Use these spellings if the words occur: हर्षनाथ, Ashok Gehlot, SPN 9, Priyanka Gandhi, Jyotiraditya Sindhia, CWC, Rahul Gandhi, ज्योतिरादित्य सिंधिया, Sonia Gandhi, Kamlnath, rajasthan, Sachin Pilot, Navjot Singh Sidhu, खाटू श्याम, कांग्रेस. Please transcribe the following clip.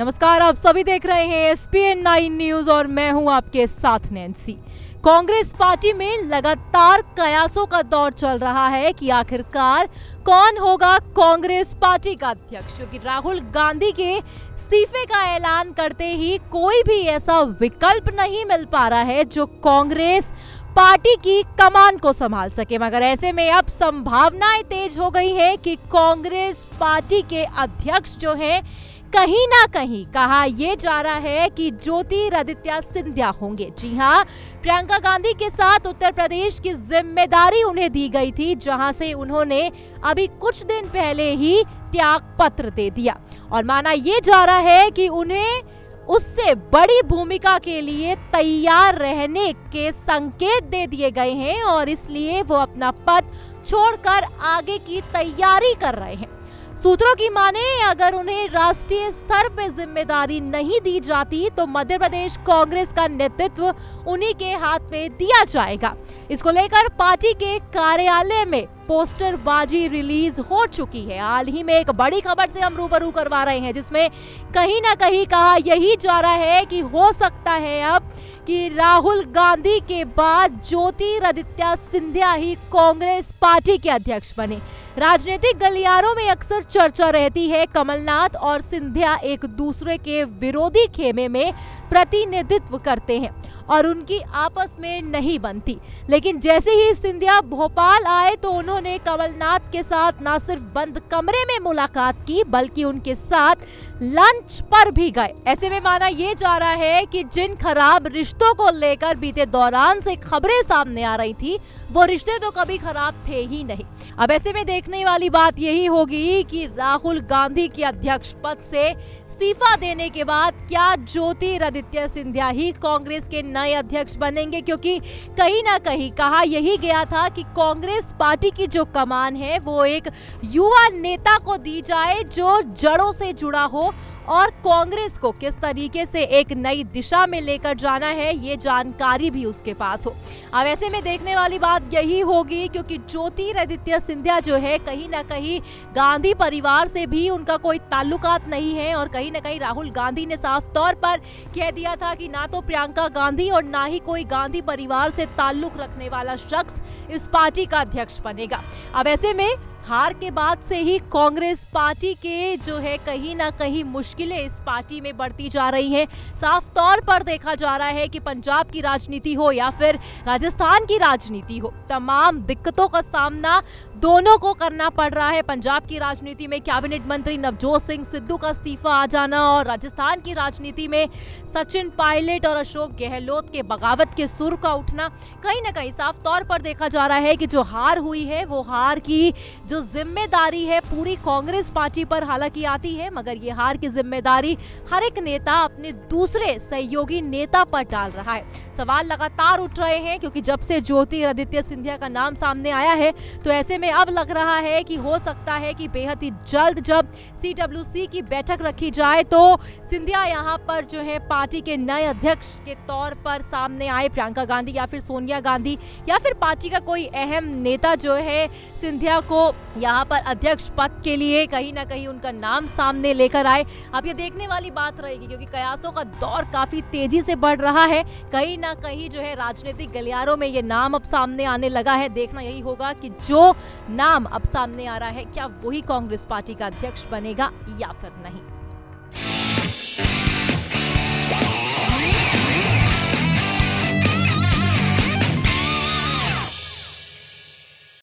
नमस्कार, आप सभी देख रहे हैं SPN 9 न्यूज और मैं हूं आपके साथ नैंसी। कांग्रेस पार्टी में लगातार कयासों का दौर चल रहा है कि आखिरकार कौन होगा कांग्रेस पार्टी का अध्यक्ष, क्योंकि राहुल गांधी के इस्तीफे का ऐलान करते ही कोई भी ऐसा विकल्प नहीं मिल पा रहा है जो कांग्रेस पार्टी की कमान को संभाल सके। मगर ऐसे में अब संभावनाएं तेज हो गई है कि कांग्रेस पार्टी के अध्यक्ष जो हैं कहीं ना कहीं कहा यह जा रहा है कि ज्योतिरादित्य सिंधिया होंगे। जी हां, प्रियंका गांधी के साथ उत्तर प्रदेश की जिम्मेदारी उन्हें दी गई थी, जहां से उन्होंने अभी कुछ दिन पहले ही त्याग पत्र दे दिया और माना यह जा रहा है कि उन्हें उससे बड़ी भूमिका के लिए तैयार रहने के संकेत दे दिए गए हैं और इसलिए वो अपना पद छोड़कर आगे की तैयारी कर रहे हैं। सूत्रों की माने अगर उन्हें राष्ट्रीय स्तर पर जिम्मेदारी नहीं दी जाती तो मध्य प्रदेश कांग्रेस का नेतृत्व उन्हीं के हाथ में दिया जाएगा। इसको लेकर पार्टी के कार्यालय में पोस्टरबाजी रिलीज हो चुकी है। हाल ही में एक बड़ी खबर से हम रूबरू करवा रहे हैं, जिसमें कहीं ना कहीं कहा यही जा रहा है कि हो सकता है अब कि राहुल गांधी के बाद ज्योतिरादित्य सिंधिया ही कांग्रेस पार्टी के अध्यक्ष बने। राजनीतिक गलियारों में अक्सर चर्चा रहती है कमलनाथ और सिंधिया एक दूसरे के विरोधी खेमे में प्रतिनिधित्व करते हैं और उनकी आपस में नहीं बनती, लेकिन जैसे ही सिंधिया भोपाल आए तो उन्होंने कमलनाथ के साथ ना सिर्फ बंद कमरे में मुलाकात की बल्कि उनके साथ लंच पर भी गए। ऐसे में माना यह जा रहा है कि जिन खराब रिश्तों को लेकर बीते दौरान से खबरें सामने आ रही थी वो रिश्ते तो कभी खराब थे ही नहीं। अब ऐसे में देखने वाली बात यही होगी कि राहुल गांधी के अध्यक्ष पद से इस्तीफा देने के बाद क्या ज्योतिरादित्य सिंधिया ही कांग्रेस के नए अध्यक्ष बनेंगे, क्योंकि कहीं ना कहीं कहा यही गया था कि कांग्रेस पार्टी की जो कमान है वो एक युवा नेता को दी जाए जो जड़ों से जुड़ा हो और कांग्रेस को किस तरीके से एक नई दिशा में लेकर जाना है ये जानकारी भी उसके पास हो। अब ऐसे में देखने वाली बात यही होगी, क्योंकि ज्योतिरादित्य सिंधिया जो है कहीं ना कहीं गांधी परिवार से भी उनका कोई ताल्लुकात नहीं है और कहीं ना कहीं राहुल गांधी ने साफ तौर पर कह दिया था कि ना तो प्रियंका गांधी और ना ही कोई गांधी परिवार से ताल्लुक रखने वाला शख्स इस पार्टी का अध्यक्ष बनेगा। अब ऐसे में हार के बाद से ही कांग्रेस पार्टी के जो है कहीं ना कहीं मुश्किलें इस पार्टी में बढ़ती जा रही हैं। साफ तौर पर देखा जा रहा है कि पंजाब की राजनीति हो या फिर राजस्थान की राजनीति हो, तमाम दिक्कतों का सामना दोनों को करना पड़ रहा है। पंजाब की राजनीति में कैबिनेट मंत्री नवजोत सिंह सिद्धू का इस्तीफा आ जाना और राजस्थान की राजनीति में सचिन पायलट और अशोक गहलोत के बगावत के सुर का उठना, कहीं ना कहीं साफ तौर पर देखा जा रहा है कि जो हार हुई है वो हार की जो जिम्मेदारी है पूरी कांग्रेस पार्टी पर हालांकि आती है, मगर ये हार की जिम्मेदारी हर एक नेता अपने दूसरे सहयोगी नेता पर डाल रहा है। सवाल लगातार उठ रहे हैं क्योंकि जब से ज्योतिरादित्य सिंधिया का नाम सामने आया है तो ऐसे में अब लग रहा है कि हो सकता है कि बेहद ही जल्द जब CWC की बैठक रखी जाए तो सिंधिया यहाँ पर जो है पार्टी के नए अध्यक्ष के तौर पर सामने आए। प्रियंका गांधी या फिर सोनिया गांधी या फिर पार्टी का कोई अहम नेता जो है सिंधिया को यहाँ पर अध्यक्ष पद के लिए कहीं ना कहीं उनका नाम सामने लेकर आए। अब ये देखने वाली बात रहेगी क्योंकि कयासों का दौर काफी तेजी से बढ़ रहा है। कहीं ना कहीं जो है राजनीतिक गलियारों में ये नाम अब सामने आने लगा है। देखना यही होगा कि जो नाम अब सामने आ रहा है क्या वही कांग्रेस पार्टी का अध्यक्ष बनेगा या फिर नहीं।